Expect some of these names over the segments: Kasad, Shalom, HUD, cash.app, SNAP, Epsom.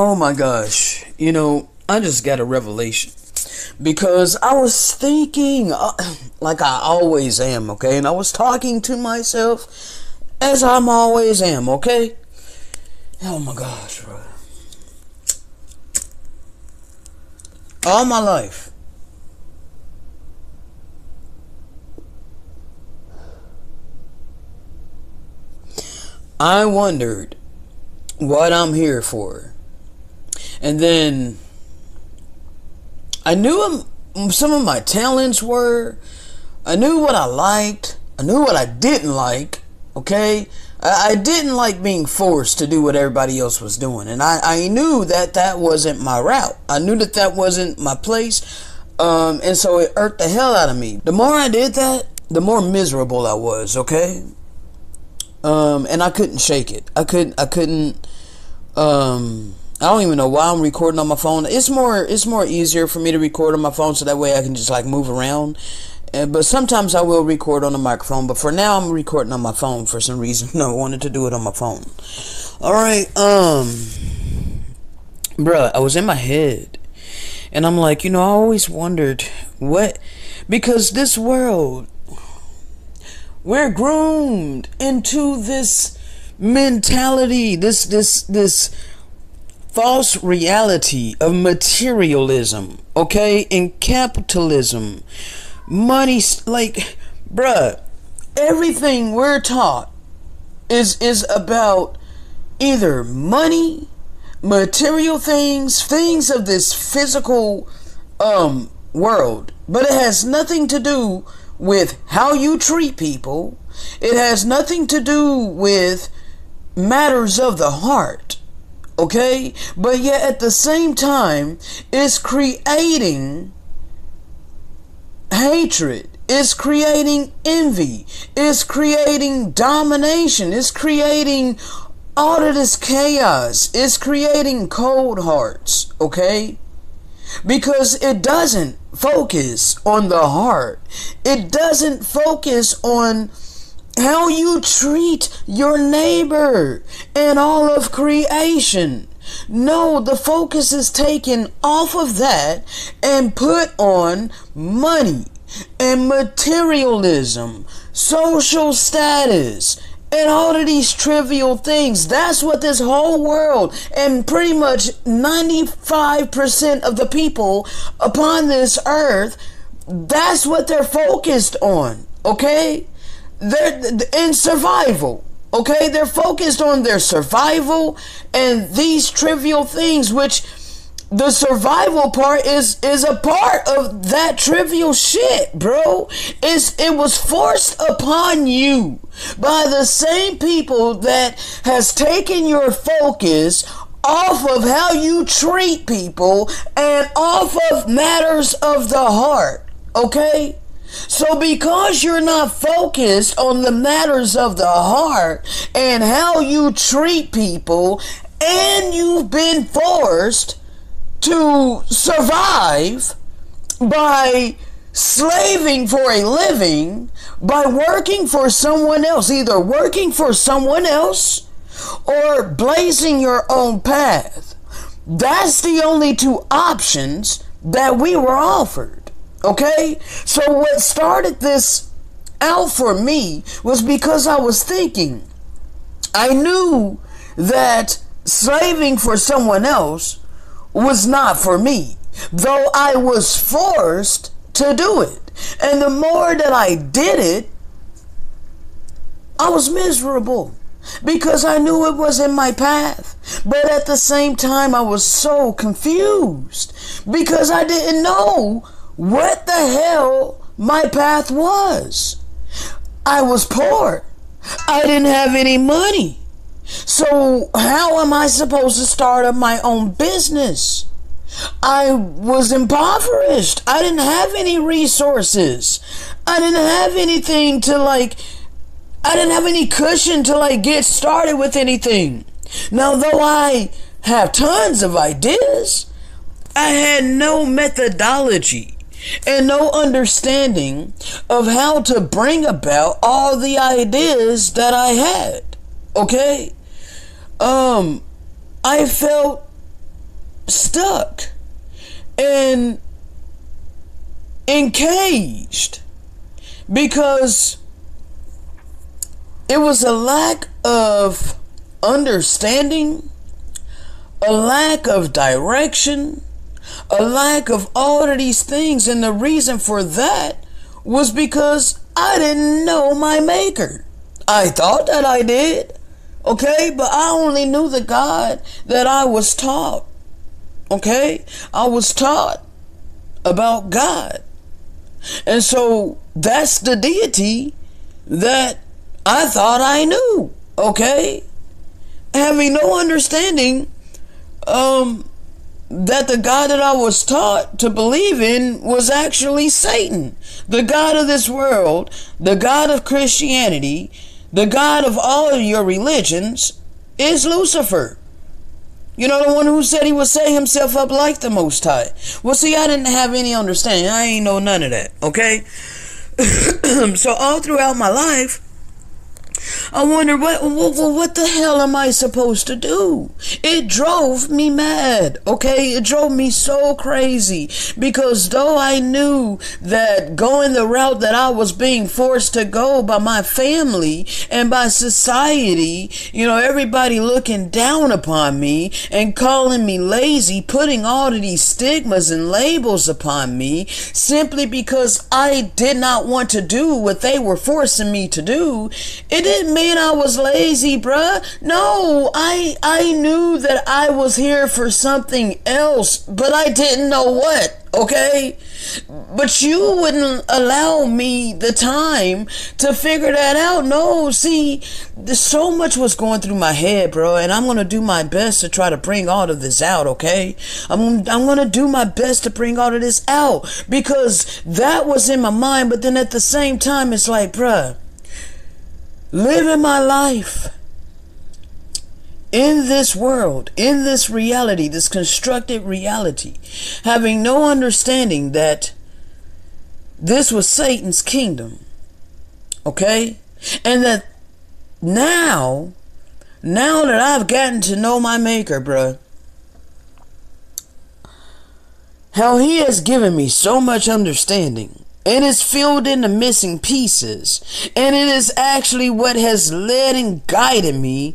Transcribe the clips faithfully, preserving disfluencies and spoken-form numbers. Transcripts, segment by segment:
Oh my gosh, you know, I just got a revelation, because I was thinking, uh, like I always am, okay, and I was talking to myself, as I'm always am, okay. Oh my gosh, bro. All my life, I wondered what I'm here for. And then I knew what some of my talents were. I knew what I liked. I knew what I didn't like. Okay? I, I didn't like being forced to do what everybody else was doing. And I, I knew that that wasn't my route. I knew that that wasn't my place. Um, and so it irked the hell out of me. The more I did that, the more miserable I was. Okay? Um, and I couldn't shake it. I couldn't, I couldn't, um... I don't even know why I'm recording on my phone. It's more it's more easier for me to record on my phone, so that way I can just like move around. And, but sometimes I will record on the microphone. But for now, I'm recording on my phone for some reason. I wanted to do it on my phone. All right, um, bruh, I was in my head, and I'm like, you know, I always wondered what, because this world, we're groomed into this mentality, this this this. false reality of materialism, okay, and capitalism, money, like, bruh, everything we're taught is is about either money, material things, things of this physical um world, but it has nothing to do with how you treat people. It has nothing to do with matters of the heart. Okay, but yet at the same time, it's creating hatred, it's creating envy, it's creating domination, it's creating all of this chaos, it's creating cold hearts, okay? Because it doesn't focus on the heart, it doesn't focus on how you treat your neighbor and all of creation. No, the focus is taken off of that and put on money and materialism, social status, and all of these trivial things. That's what this whole world and pretty much ninety-five percent of the people upon this earth, that's what they're focused on, okay? They're in survival, okay? They're focused on their survival and these trivial things, which the survival part is is a part of that trivial shit, bro. It's, it was forced upon you by the same people that has taken your focus off of how you treat people and off of matters of the heart, okay? So because you're not focused on the matters of the heart and how you treat people, and you've been forced to survive by slaving for a living, by working for someone else, either working for someone else or blazing your own path. That's the only two options that we were offered. Okay, so what started this out for me was because I was thinking, I knew that slaving for someone else was not for me, though I was forced to do it. And the more that I did it, I was miserable because I knew it was in my path. But at the same time, I was so confused because I didn't know what the hell my path was. I was poor. I didn't have any money. So how am I supposed to start up my own business? I was impoverished. I didn't have any resources. I didn't have anything to like, I didn't have any cushion to like get started with anything. Now, though I have tons of ideas, I had no methodology and no understanding of how to bring about all the ideas that I had, okay? Um, I felt stuck and encaged because it was a lack of understanding, a lack of direction, a lack of all of these things. And the reason for that was because I didn't know my maker. I thought that I did, okay? But I only knew the God that I was taught, okay? I was taught about God. And so that's the deity that I thought I knew, okay? Having no understanding um, that the God that I was taught to believe in was actually Satan, the God of this world, the God of Christianity, the God of all of your religions is Lucifer. You know, the one who said he would set himself up like the Most High. Well, see, I didn't have any understanding. I ain't know none of that, okay? So all throughout my life, I wondered, what, what, what the hell am I supposed to do? It drove me mad, okay? It drove me so crazy because though I knew that going the route that I was being forced to go by my family and by society, you know, everybody looking down upon me and calling me lazy, putting all of these stigmas and labels upon me simply because I did not want to do what they were forcing me to do, it didn't mean I was lazy, bruh. No, I I knew that I was here for something else, but I didn't know what, okay? But you wouldn't allow me the time to figure that out. No, see, there's so much was going through my head, bro, and I'm going to do my best to try to bring all of this out, okay? I'm, I'm going to do my best to bring all of this out because that was in my mind, but then at the same time, it's like, bruh, living my life in this world, in this reality, this constructed reality, having no understanding that this was Satan's kingdom, okay? And that now, now that I've gotten to know my maker, bruh, how he has given me so much understanding. It is filled in the missing pieces. And it is actually what has led and guided me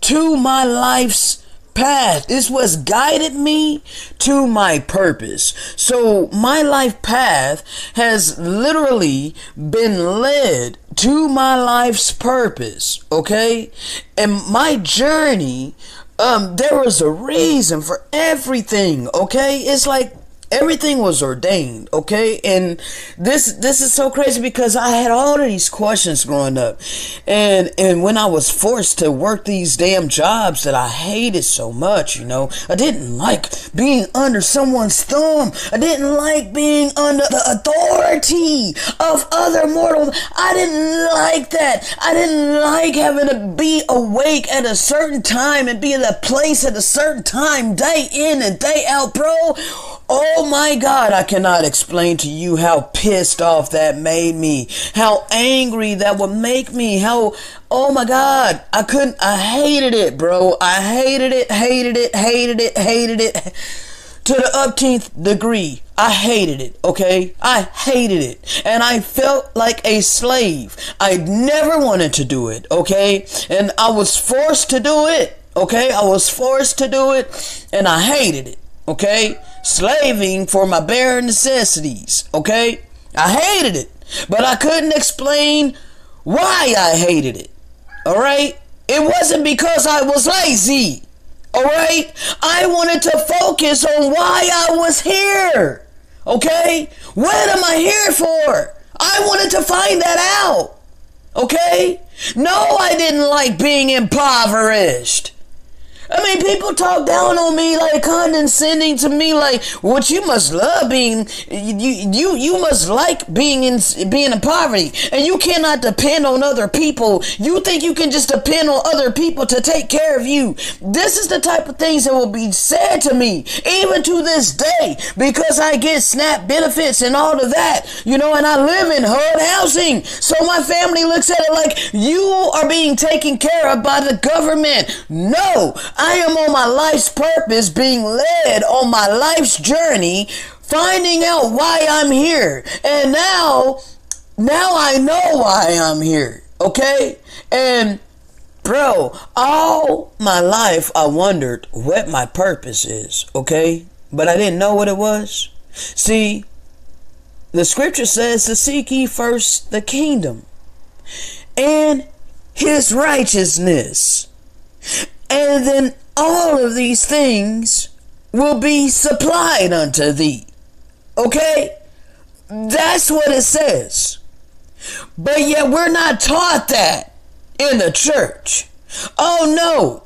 to my life's path. It's what's guided me to my purpose. So my life path has literally been led to my life's purpose. Okay? And my journey, um, there was a reason for everything. Okay? It's like, everything was ordained, okay? And this this is so crazy because I had all of these questions growing up. And and when I was forced to work these damn jobs that I hated so much, you know, I didn't like being under someone's thumb. I didn't like being under the authority of other mortals. I didn't like that. I didn't like having to be awake at a certain time and be in a place at a certain time, day in and day out, bro. Oh my God, I cannot explain to you how pissed off that made me, how angry that would make me, how, oh my God, I couldn't, I hated it, bro. I hated it, hated it, hated it, hated it, to the upteenth degree. I hated it, okay? I hated it, and I felt like a slave. I never wanted to do it, okay? And I was forced to do it, okay? I was forced to do it, and I hated it, okay? Slaving for my bare necessities, okay? I hated it, but I couldn't explain why I hated it, all right? It wasn't because I was lazy, all right? I wanted to focus on why I was here, okay? What am I here for? I wanted to find that out, okay? No, I didn't like being impoverished. I mean, people talk down on me, like condescending to me, like, "What, you must love being, you you you must like being in being in poverty, and you cannot depend on other people. You think you can just depend on other people to take care of you?" This is the type of things that will be said to me, even to this day, because I get SNAP benefits and all of that, you know, and I live in H U D housing, so my family looks at it like, "You are being taken care of by the government." No. I am on my life's purpose, being led on my life's journey, finding out why I'm here. And now, now I know why I'm here. Okay? And bro, all my life I wondered what my purpose is. Okay? But I didn't know what it was. See, the scripture says to seek ye first the kingdom and his righteousness, and then all of these things will be supplied unto thee. Okay? That's what it says. But yet we're not taught that in the church. Oh no.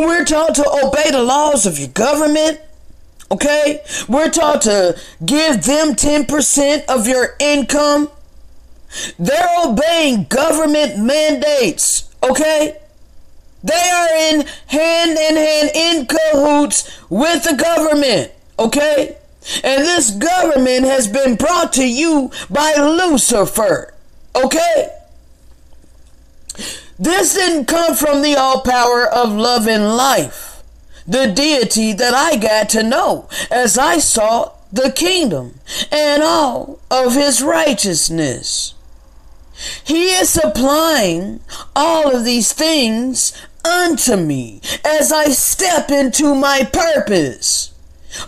We're taught to obey the laws of your government. Okay? We're taught to give them ten percent of your income. They're obeying government mandates. Okay? They are in hand in hand in cahoots with the government. Okay? And this government has been brought to you by Lucifer. Okay? This didn't come from the all power of love and life, the deity that I got to know as I sought the kingdom and all of his righteousness. He is supplying all of these things unto me as I step into my purpose.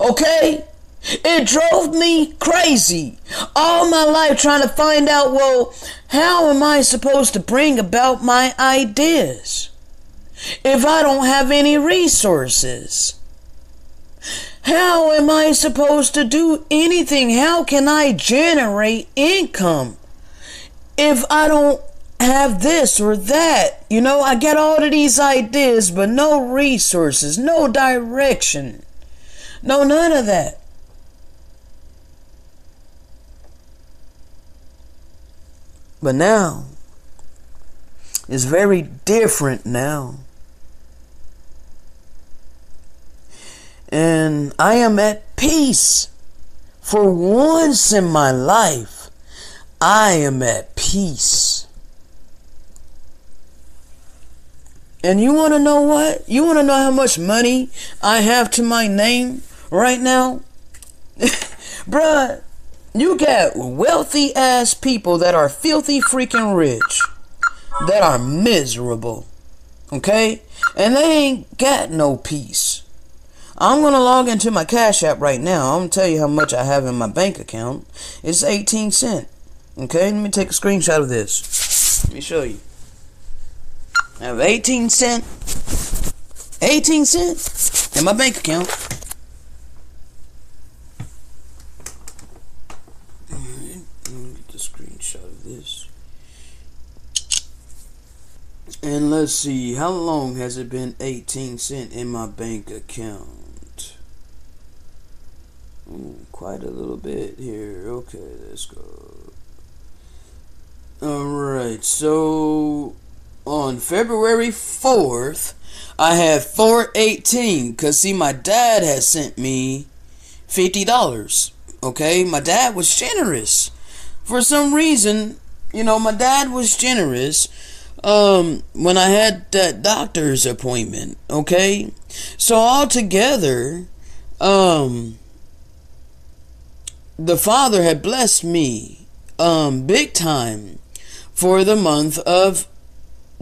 Okay? It drove me crazy all my life trying to find out, well, how am I supposed to bring about my ideas if I don't have any resources? How am I supposed to do anything? How can I generate income if I don't have this or that? You know, I get all of these ideas, but no resources, no direction, no none of that. But now, it's very different now. And I am at peace. For once in my life, I am at peace. And you want to know what? You want to know how much money I have to my name right now? Bruh, you got wealthy ass people that are filthy freaking rich, that are miserable. Okay? And they ain't got no peace. I'm going to log into my Cash App right now. I'm going to tell you how much I have in my bank account. It's eighteen cents. Okay, let me take a screenshot of this. Let me show you. I have eighteen cents. eighteen cents in my bank account. All right, let me get the screenshot of this. And let's see, how long has it been eighteen cents in my bank account? Ooh, quite a little bit here. Okay, let's go. Alright, so on February fourth, I had four eighteen, because see, my dad has sent me fifty dollars. Okay, my dad was generous. For some reason, you know, my dad was generous um, when I had that doctor's appointment. Okay, so altogether, um... the Father had blessed me um, big time for the month of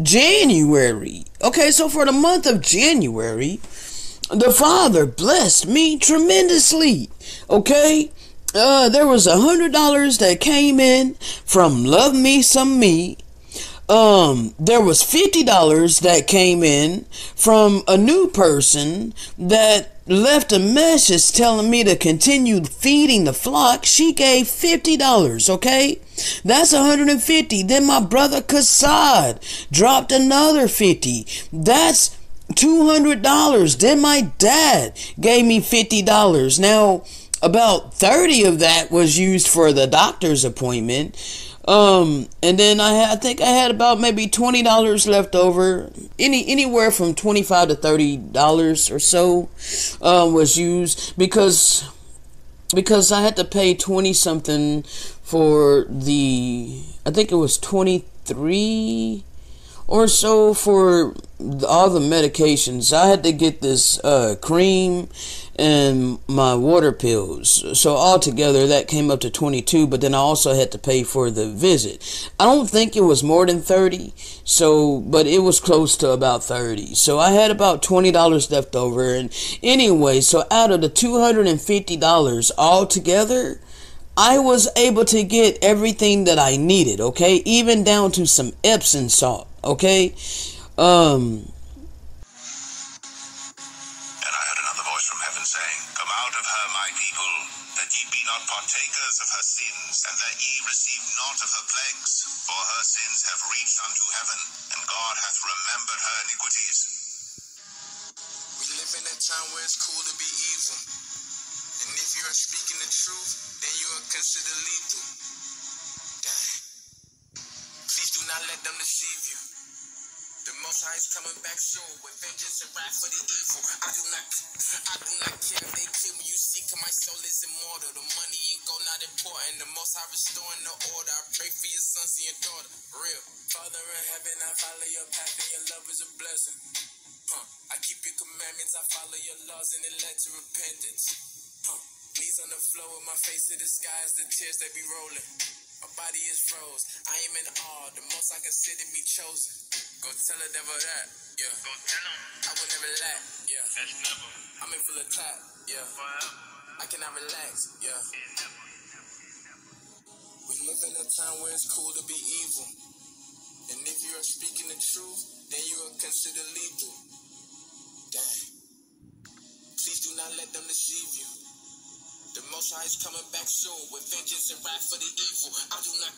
January. Okay, so for the month of January, the Father blessed me tremendously. Okay, uh, there was a hundred dollars that came in from Love Me Some Me. Um, there was fifty dollars that came in from a new person that left a message telling me to continue feeding the flock. She gave fifty dollars, okay? That's one hundred fifty dollars. Then my brother Kasad dropped another fifty dollars. That's two hundred dollars. Then my dad gave me fifty dollars. Now, about thirty dollars of that was used for the doctor's appointment. Um, and then I, had, I think I had about maybe twenty dollars left over. Any, anywhere from twenty-five to thirty dollars or so, um, was used because, because I had to pay twenty something for the, I think it was twenty-three or so for all the medications. I had to get this uh, cream and my water pills. So altogether, that came up to twenty-two, but then I also had to pay for the visit. I don't think it was more than thirty, so, but it was close to about thirty. So I had about twenty dollars left over. And anyway, so out of the two hundred fifty dollars altogether, I was able to get everything that I needed, okay? Even down to some Epsom salt, okay? Um... partakers of her sins, and that ye receive not of her plagues, for her sins have reached unto heaven, and God hath remembered her iniquities. We live in a time where it's cool to be evil, and if you are speaking the truth, then you are considered lethal. Dang. Please do not let them deceive you. The Most High is coming back soon with vengeance and wrath for the evil. I do not, I do not care if they kill me. You see, my soul is immortal. The money ain't go not important. The Most High restoring the order. I pray for your sons and your daughter. Real Father in heaven, I follow your path and your love is a blessing. Huh? I keep your commandments. I follow your laws and it led to repentance. Huh? Knees on the floor with my face to the sky as the tears that be rolling. My body is froze. I am in awe. The Most I consider me chosen. Go tell the devil that, yeah. Go tell him I will never lack, yeah. That's never. I'm in full attack, yeah. Wow. I cannot relax, yeah. It's never, it's never, it's never. We live in a time where it's cool to be evil, and if you are speaking the truth, then you are considered lethal. Dang. Please do not let them deceive you. The Most High is coming back soon with vengeance and wrath for the evil. I do not.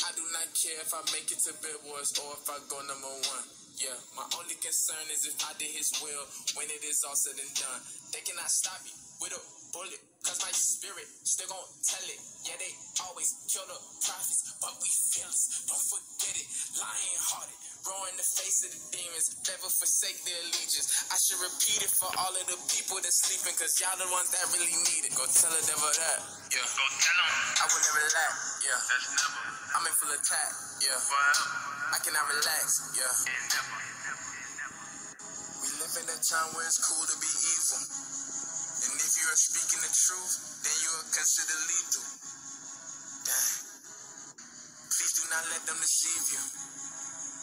I do not care if I make it to Billboards or if I go number one. Yeah, my only concern is if I did his will when it is all said and done. They cannot stop me with a bullet, cause my spirit still gon' tell it. Yeah, they always kill the prophets, but we fearless, don't forget it. Lion hearted, roar in the face of the demons, never forsake their allegiance. I should repeat it for all of the people that's sleeping, cause y'all the ones that really need it. Go tell the devil that, yeah. Go tell him I will never lack, yeah. That's never. I'm in full attack, yeah. Wow. I cannot relax, yeah. It's never, it's never, it's never. We live in a time where it's cool to be evil, and if you are speaking the truth, then you are considered lethal. Dang. Please do not let them deceive you.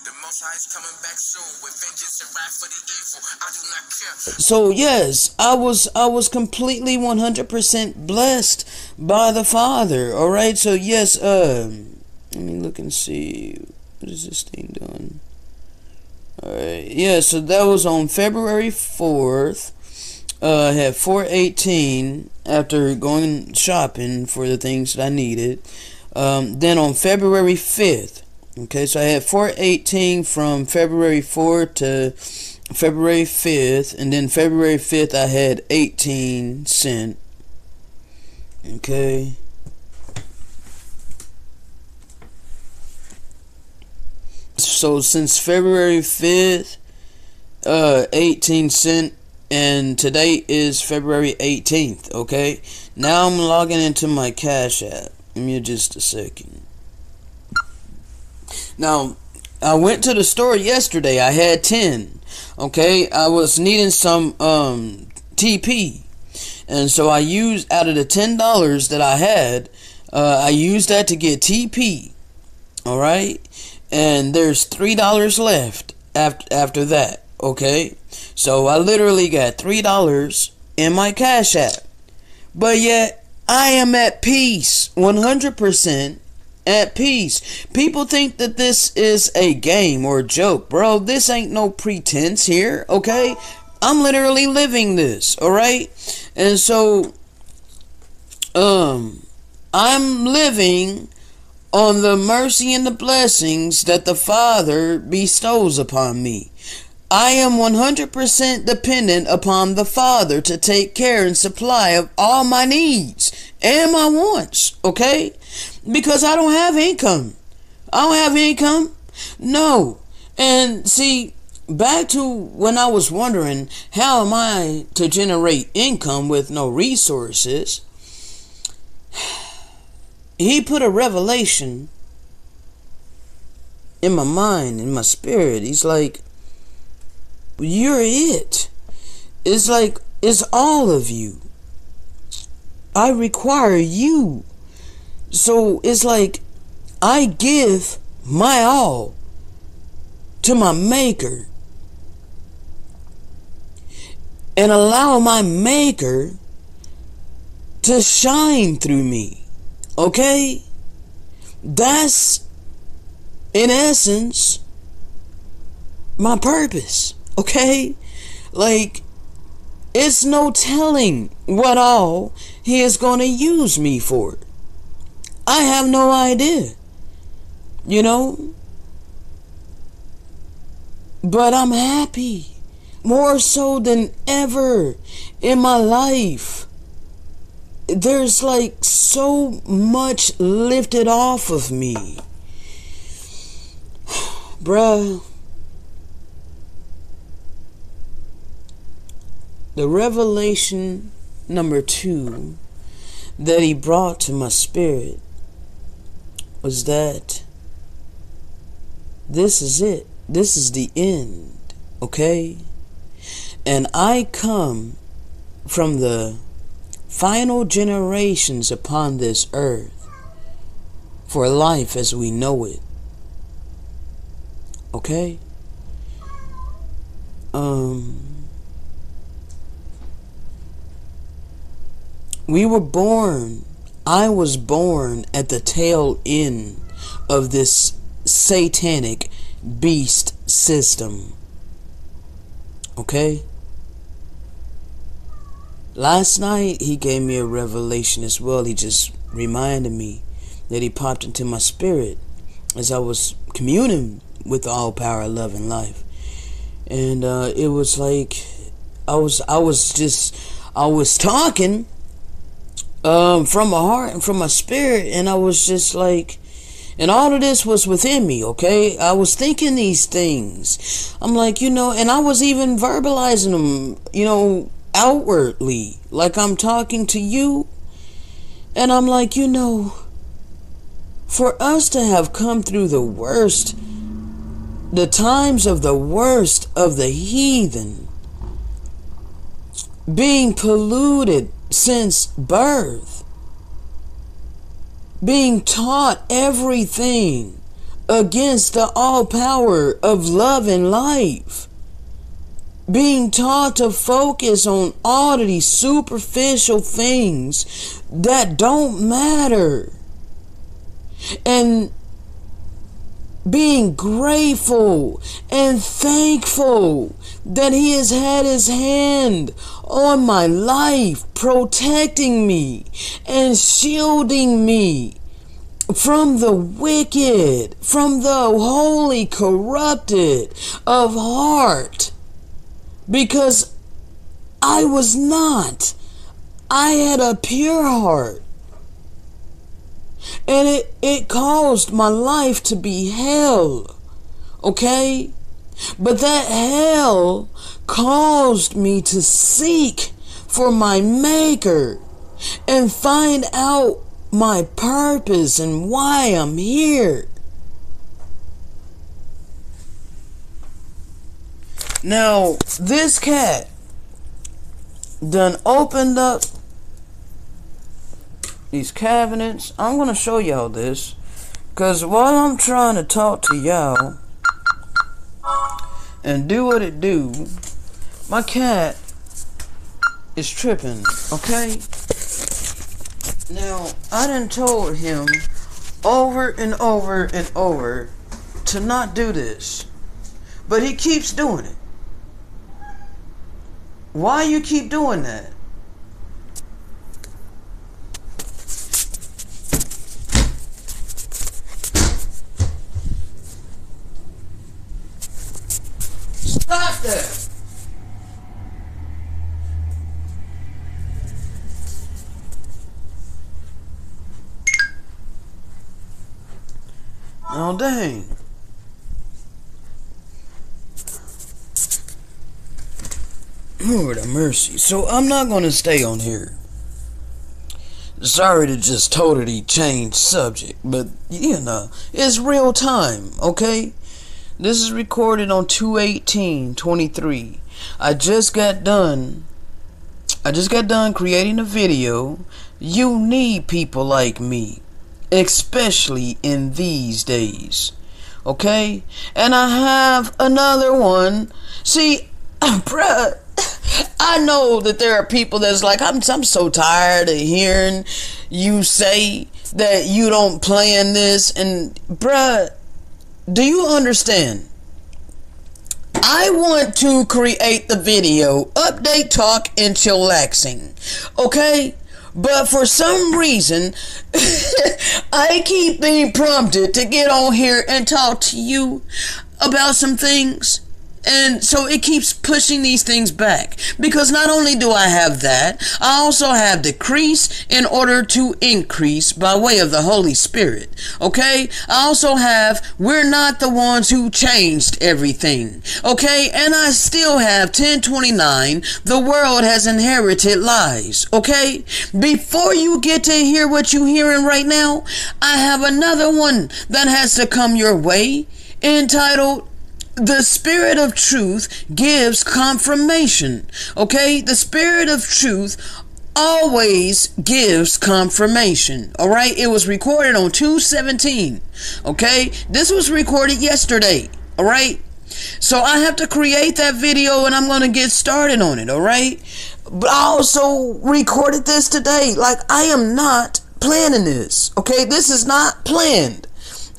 The Most High is coming back soon with vengeance and wrath for the evil. I do not care. So yes, I was I was completely one hundred percent blessed by the Father. All right, so yes, um. Uh, let me look and see, what is this thing doing? Alright, yeah, so that was on February fourth. Uh, I had four eighteen after going shopping for the things that I needed. Um, then on February fifth, okay, so I had four eighteen from February fourth to February fifth, and then February fifth I had eighteen cents, okay. So since February fifth, uh, eighteen cent, and today is February eighteenth, okay? Now I'm logging into my Cash App. Give me just a second. Now, I went to the store yesterday. I had ten, okay? I was needing some um, T P, and so I used, out of the ten dollars that I had, uh, I used that to get T P, all right? And there's three dollars left after after that, okay? So I literally got three dollars in my Cash App, but yet I am at peace, one hundred percent at peace. People think that this is a game or a joke, bro. This ain't no pretense here, okay? I'm literally living this, all right? And so, um, I'm living on the mercy and the blessings that the Father bestows upon me. I am one hundred percent dependent upon the Father to take care and supply of all my needs and my wants, okay? Because I don't have income. I don't have income. No. And see, back to when I was wondering, how am I to generate income with no resources? He put a revelation in my mind, in my spirit. He's like, You're it. It's like, it's all of you. I require you. So it's like, I give my all to my maker and allow my maker to shine through me. Okay? That's, in essence, my purpose. Okay? Like, it's no telling what all he is going to use me for. I have no idea, you know? But I'm happy, more so than ever in my life. There's like so much lifted off of me. Bruh. The revelation number two that he brought to my spirit was that this is it. This is the end, okay? And I come from the final generations upon this earth for life as we know it, okay? Um, we were born, I was born at the tail end of this satanic beast system, okay? Last night he gave me a revelation as well. He just reminded me that he popped into my spirit as I was communing with the all power, love, and life. And uh, it was like I was I was just I was talking um, from my heart and from my spirit, and I was just like, and all of this was within me, okay? I was thinking these things. I'm like, you know, and I was even verbalizing them, you know, outwardly, like I'm talking to you, and I'm like, you know, for us to have come through the worst, the times of the worst of the heathen, being polluted since birth, being taught everything against the all power of love and life, being taught to focus on all of these superficial things that don't matter, and being grateful and thankful that he has had his hand on my life, protecting me and shielding me from the wicked, from the wholly corrupted of heart. Because I was not. I had a pure heart. And it, it caused my life to be hell. Okay? But that hell caused me to seek for my maker and find out my purpose and why I'm here. Now, this cat done opened up these cabinets. I'm going to show y'all this, because while I'm trying to talk to y'all and do what it do, my cat is tripping, okay? Now, I done told him over and over and over to not do this, but he keeps doing it. Why you keep doing that? Stop that! Now dang. Lord of mercy. So I'm not going to stay on here. Sorry to just totally change subject, but you know, it's real time, okay? This is recorded on two eighteen twenty-three. I just got done. I just got done creating a video. You need people like me, especially in these days. Okay? And I have another one. See, bruh, I know that there are people that's like, I'm, I'm so tired of hearing you say that you don't plan this. And bruh, do you understand? I want to create the video, update, talk, and chillaxing. Okay? But for some reason, I keep being prompted to get on here and talk to you about some things. And so it keeps pushing these things back. Because not only do I have that, I also have decrease in order to increase by way of the Holy Spirit. Okay? I also have we're not the ones who changed everything. Okay? And I still have ten twenty-nine. The world has inherited lies. Okay? Before you get to hear what you're hearing right now, I have another one that has to come your way entitled The Spirit of Truth Gives Confirmation. Okay? The Spirit of Truth always gives confirmation. All right? It was recorded on two seventeen. Okay? This was recorded yesterday. All right? So I have to create that video and I'm going to get started on it. All right? But I also recorded this today. Like, I am not planning this. Okay? This is not planned.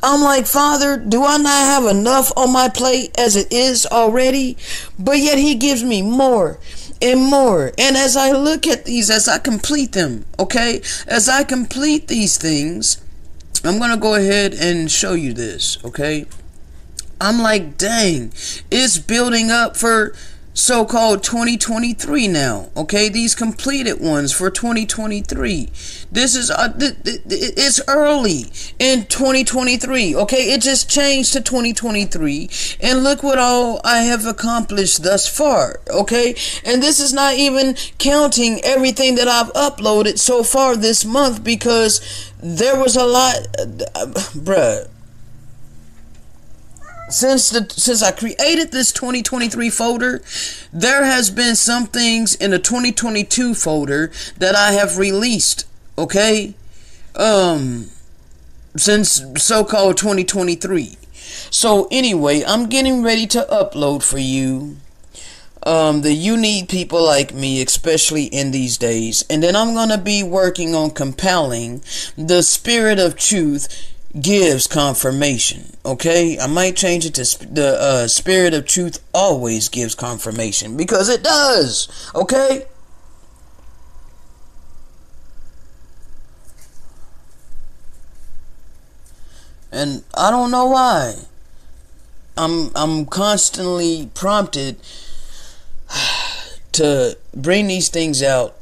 I'm like, Father, do I not have enough on my plate as it is already? But yet he gives me more and more. And as I look at these, as I complete them, okay, as I complete these things, I'm going to go ahead and show you this, okay? I'm like, dang, it's building up for so-called twenty twenty-three now, okay? These completed ones for twenty twenty-three. This is uh, th th it's early in twenty twenty-three, okay? It just changed to twenty twenty-three, and look what all I have accomplished thus far, okay? And this is not even counting everything that I've uploaded so far this month, because there was a lot, uh, bruh. Since the since I created this twenty twenty-three folder, there has been some things in the twenty twenty-two folder that I have released, okay? Um since so-called twenty twenty-three. So anyway, I'm getting ready to upload for you um the You Need People Like Me, especially in these days. And then I'm going to be working on compelling the Spirit of Truth Gives Confirmation. Okay, I might change it to sp the uh, Spirit of Truth always gives confirmation, because it does. Okay, and I don't know why I'm I'm constantly prompted to bring these things out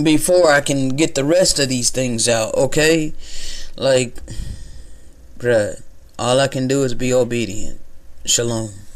before I can get the rest of these things out. Okay, like, bruh, all I can do is be obedient. Shalom.